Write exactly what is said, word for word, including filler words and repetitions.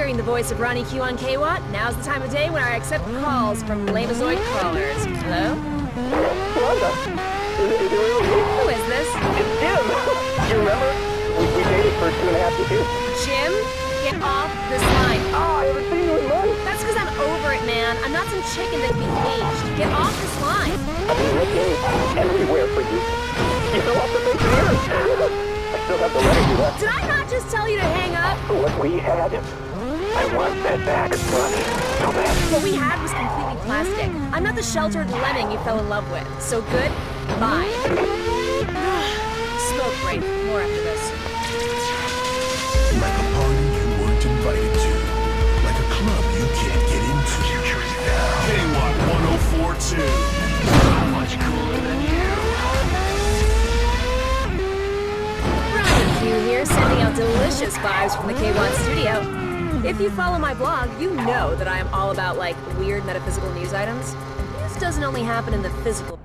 hearing the voice of Ronnie Q on K W A T, now's the time of day when I accept calls from Blamezoid callers. Hello? Who is this? It's Jim! You remember? We dated for two and a half years. Jim? Get off this line. Oh, I haven't seen you in months. That's because I'm over it, man. I'm not some chicken that can be caged. Get off this line. I've been looking everywhere for you. You know what the big years. I still have the letter you left. Did I not just tell you to hang up? What we had. I want that back, Ronnie. So bad. What we had was completely plastic. I'm not the sheltered lemming you fell in love with. So good. Bye. Smoke break. More after this. Like a party you weren't invited to. Like a club you can't get into. Future's now. K W A T ten forty-two. How much cooler than you. Here, sending out delicious vibes from the K W A T studio. If you follow my blog, you know that I am all about, like, weird metaphysical news items. This doesn't only happen in the physical